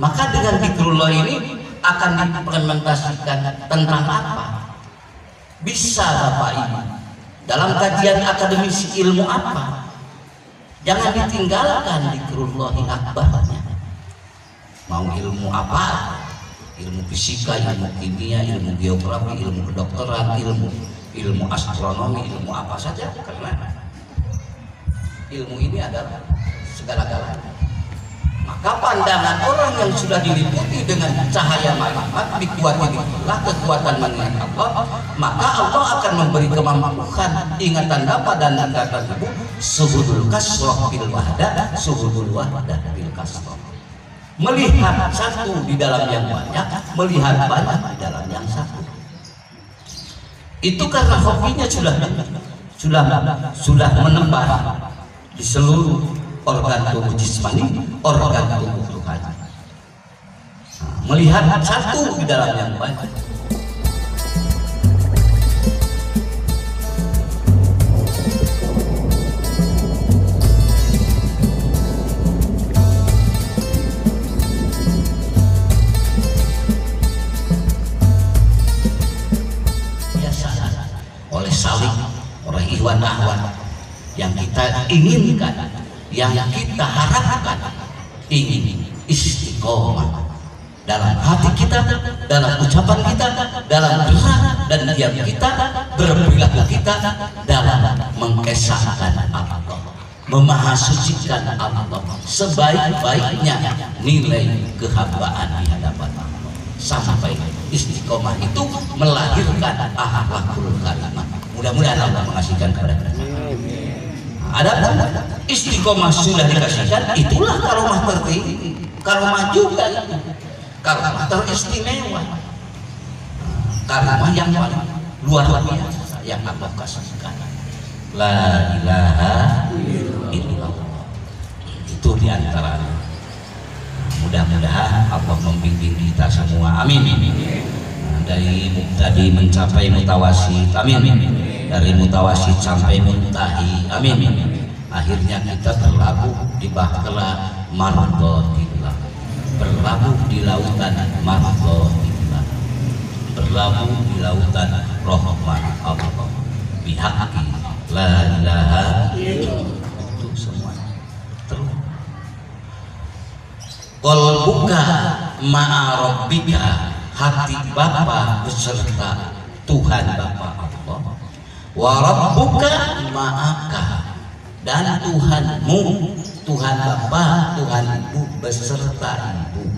Maka dengan zikrullah ini akan diimplementasikan tentang apa? Bisa Bapak Ibu dalam kajian akademis ilmu apa? Jangan ditinggalkan zikrullahi akbarnya. Mau ilmu apa? Ilmu fisika, ilmu kimia, ilmu geografi, ilmu kedokteran, ilmu astronomi, ilmu apa saja, karena ilmu ini adalah segala-galanya. Maka pandangan orang yang sudah diliputi dengan cahaya marifat dikuatkan oleh kekuatan mengingat Allah, maka Allah akan memberi kemampuan ingatan dapat dan ingatan ibu suhudul kasroh bil wahdah, suhudul wahdah bil kasroh. Melihat satu di dalam yang banyak, melihat banyak di dalam yang satu. Itu karena hobinya sudah menempah di seluruh organ tubuh jismani, organ tubuh rohani. Melihat satu di dalam yang banyak. Oleh saling, oleh ikhwan-akhwan yang kita inginkan, yang kita harapkan, ingin istiqomah dalam hati kita, dalam ucapan kita, dalam gerak dan diam kita, berperilaku kita, dalam mengesahkan Allah, memahasucikan Allah sebaik-baiknya nilai kehambaan di hadapan Allah. Sampai istiqomah itu melahirkan akhlakul karimah. Mudah-mudahan Allah mengasihkan kepada kita. Adapun istiqomah sudah dikasihkan, itulah karomah tertinggi, karomah juga, karomah teristimewa, karomah yang paling luar biasa yang Allah kasihkan. La ilaha illallah. Itu diantaranya. Mudah-mudahan Allah membimbing kita semua. Amin. Dari tadi mencapai mutawasit. Amin. Dari mutawasit sampai muntahi. Amin. Akhirnya kita berlabuh di bahtera mardotillah, berlabuh di lautan mardotillah, berlabuh di lautan rahmat Allah. Bihaqi la ilaha illallah. Itu semua terus. Qalbuka ma'a rabbika, hati Bapa beserta Tuhan Bapa Allah. Wa rabbuka ma'aka, dan Tuhanmu, Tuhan Bapa, Tuhan Ibu beserta Ibu.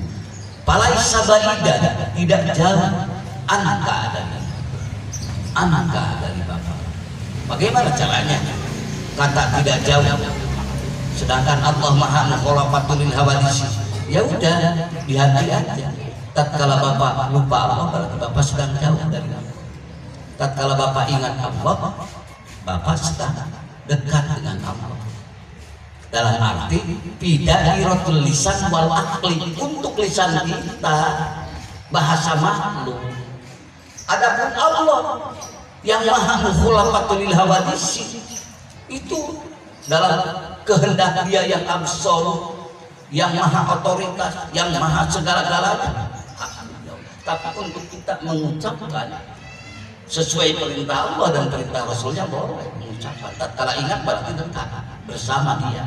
Falaisa ba'idan, tidak jauh anka dari Bapa. Bagaimana caranya? Kata tidak jauh, sedangkan Allah Maha mukhalafatul hawadis. Ya udah, di hati aja. Tatkala Bapak lupa Allah, berarti Bapak sedang jauh dari Allah. Tatkala Bapak ingat Allah, Bapak sedang dekat dengan Allah. Dalam arti bida'iratul lisan wal akli, untuk lisan kita bahasa makhluk. Adapun Allah yang maha mukhalafatul hawadis, itu dalam kehendak Dia yang absolut, yang maha otoritas, yang maha segala-galanya. Tapi untuk kita mengucapkan sesuai perintah Allah dan perintah Rasulnya boleh mengucapkan. Tatkala ingat berarti dekat bersama Dia,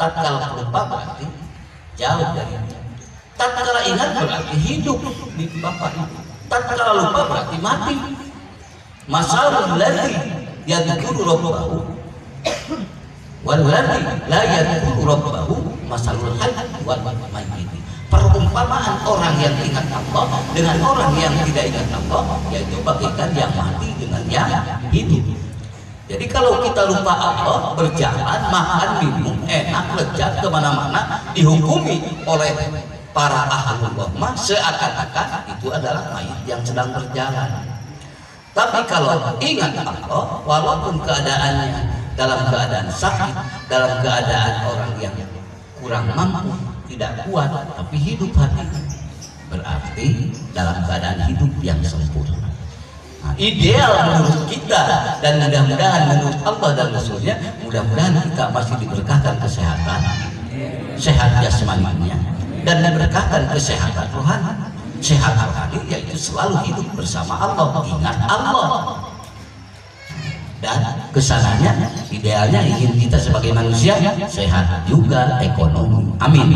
tatkala lupa berarti jauh dari Dia. Tatkala ingat berarti hidup di Bapak, tatkala lupa berarti mati. Masalul ladzi yadzkuru rabbahu wal ladzi la yadzkuru rabbahu masalul hayy wal mayyit. Perumpamaan orang yang ingat Allah dengan orang yang tidak ingat Allah, yaitu bagaikan yang mati dengan yang hidup. Jadi kalau kita lupa Allah, berjalan, makan, minum, enak, lezat, kemana-mana, dihukumi oleh para ahlullah seakan-akan itu adalah mayit yang sedang berjalan. Tapi kalau ingat Allah, walaupun keadaannya dalam keadaan sakit, dalam keadaan orang yang kurang mampu, tidak kuat, tapi hidup hatinya, berarti dalam keadaan hidup yang sempurna. Nah, ideal menurut kita, dan mudah-mudahan menurut Allah dan Rasulnya, mudah-mudahan kita masih diberkahkan kesehatan, sehat jasmaninya, dan memberkahkan kesehatan rohani. Sehat rohani yaitu selalu hidup bersama Allah, ingat Allah. Dan kesananya idealnya ingin kita sebagai manusia sehat juga ekonomi. Amin.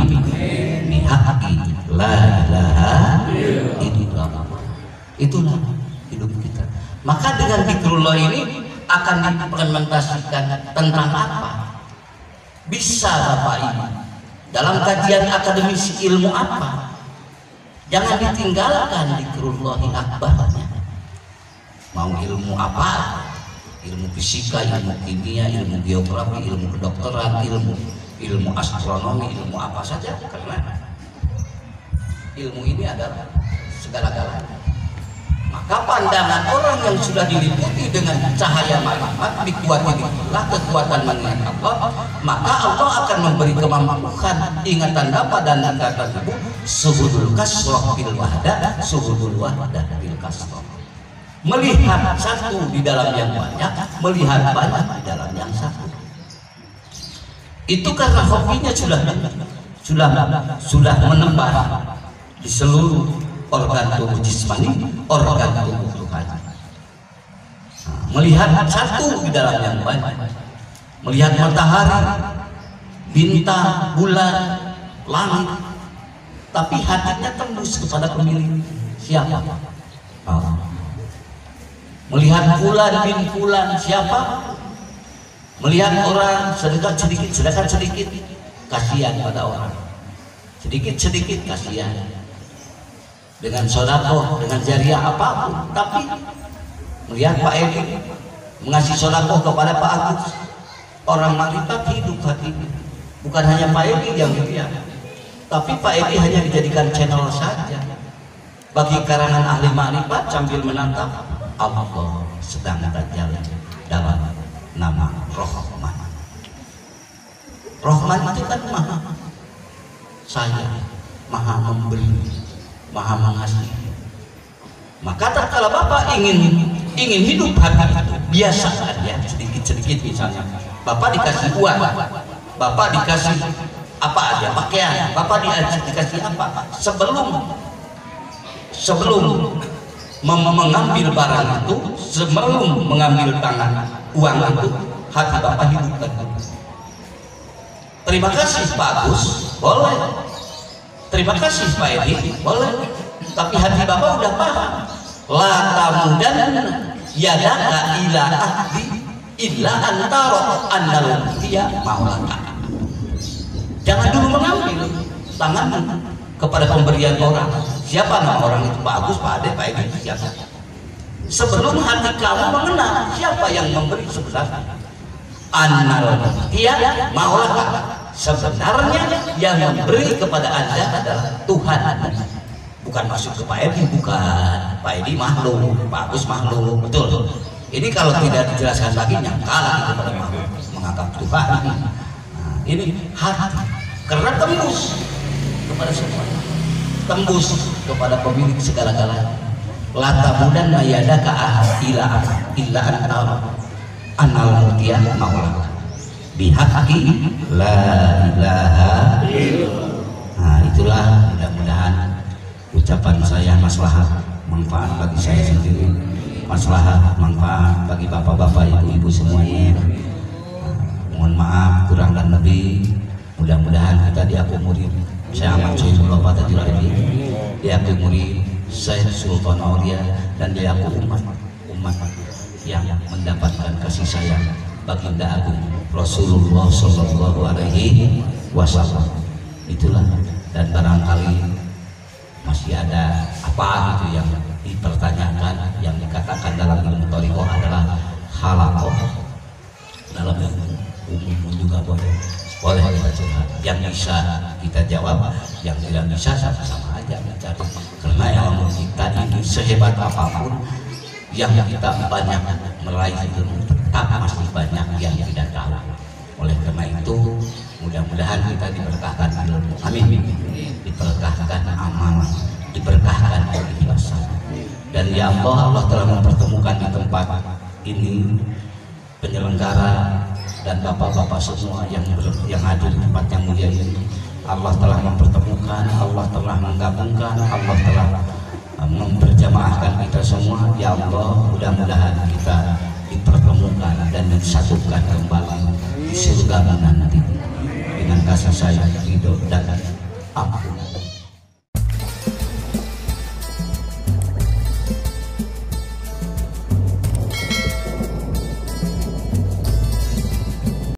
Itulah hidup kita. Maka dengan zikrullah ini akan diimplementasikan tentang apa? Bisa Bapak Ibu dalam kajian akademis ilmu apa? Jangan ditinggalkan zikrullahi akbarnya. Mau ilmu apa? Ilmu fisika, ilmu kimia, ilmu geografi, ilmu kedokteran, ilmu astronomi, ilmu apa saja, karena ilmu ini adalah segala-galanya. Maka pandangan orang yang sudah diliputi dengan cahaya makrifat dikuatkan oleh kekuatan mengingat Allah, maka Allah akan memberi kemampuan ingatan dapat dan ingatan tubuh. Suhudul kasroh bil wahdah, suhudul wahdah bil kasroh. Melihat satu di dalam yang banyak, melihat banyak di dalam yang satu. Itu karena hobinya sudah menembar di seluruh organ tubuh jismani, organ tubuh rohani. Melihat satu di dalam yang banyak, melihat matahari, bintang, bulan, langit, tapi hatinya tembus kepada pemilik siapa? Allah. Melihat bulan bin bulan siapa? Melihat orang sedikit-sedikit kasihan pada orang, sedikit-sedikit kasihan. Dengan sodakoh, dengan jariah apapun, tapi melihat Pak Edi mengasih sodakoh kepada Pak Agus, orang makrifat hidup hatinya. Bukan hanya Pak Edi yang dilihat, tapi Pak Edi hanya dijadikan channel saja bagi karangan ahli makrifat sambil menatap Allah sedang berjalan dalam nama Rahman. Rahman itu kan maha sayang, maha memberi, maha mengasihi. Maka tatkala Bapak ingin hidup hati biasa saja, sedikit-sedikit. Misalnya Bapak dikasih uang, Bapak dikasih apa aja, pakaian, Bapak dikasih apa, sebelum mengambil barang itu, sebelum mengambil tangan uang itu, hati Bapak hidupkan. Terima kasih Pak Agus, boleh. Terima kasih Pak Edi, boleh. Tapi hati Bapak udah paham. La tamudan yadaka ila ahdi illa antaro andalun dia maulaka. Jangan dulu mengambil tanganmu kepada pemberian orang. Siapa nama orang itu? Pak Agus, Pak Ade, Pak Edi, siapa? Sebelum hati kamu mengenal siapa yang memberi sebenarnya. Andalun dia maulaka. Sebenarnya yang memberi kepada Anda adalah Tuhan. Bukan masuk ke Pak Edi, bukan. Pak Edi makhluk, Pak Agus makhluk, betul. Ini kalau tidak dijelaskan lagi nyangkal kepada makhluk, menganggap Tuhan. Nah, ini hati karena tembus kepada semua, tembus kepada pemilik segala-galanya. Lata mudan mayada kaah ila antal anal mutia maulah. Bihaqi la ilaha illallah. Nah, itulah mudah-mudahan ucapan saya maslahat manfaat bagi saya sendiri, maslahat manfaat bagi bapak-bapak, ibu-ibu semuanya. Mohon maaf kurang dan lebih. Mudah-mudahan kita diakumuri Syekh Ahmad Syaikhullah Fatahjuradi, diakumuri Syekh Sultan Aulia, dan diakumuri umat yang mendapatkan kasih sayang baginda agung Rasulullah Shallallahu Alaihi Wasallam. Itulah, dan barangkali masih ada apa itu yang dipertanyakan, yang dikatakan dalam ilmu thariqah adalah halaqah. Dalam ilmu umum juga boleh kita curhat. Yang bisa kita jawab, yang tidak bisa sama-sama aja mencari. Karena ilmu kita ini sehebat apapun yang kita banyak meraih ilmu, tetap masih banyak yang tidak tahu. Oleh karena itu, mudah-mudahan kita diberkahkan ilmu. Amin. Diberkahkan amal, diberkahkan keikhlasan. Dan ya Allah telah mempertemukan di tempat ini penyelenggara dan bapak-bapak semua yang hadir di tempat yang mulia ini. Allah telah mempertemukan, maka engkau Allah telah memperjamaahkan kita semua. Ya Allah, mudah-mudahan kita dipertemukan dan disatukan kembali di surga nanti dengan kasih sayang hidup dan aku.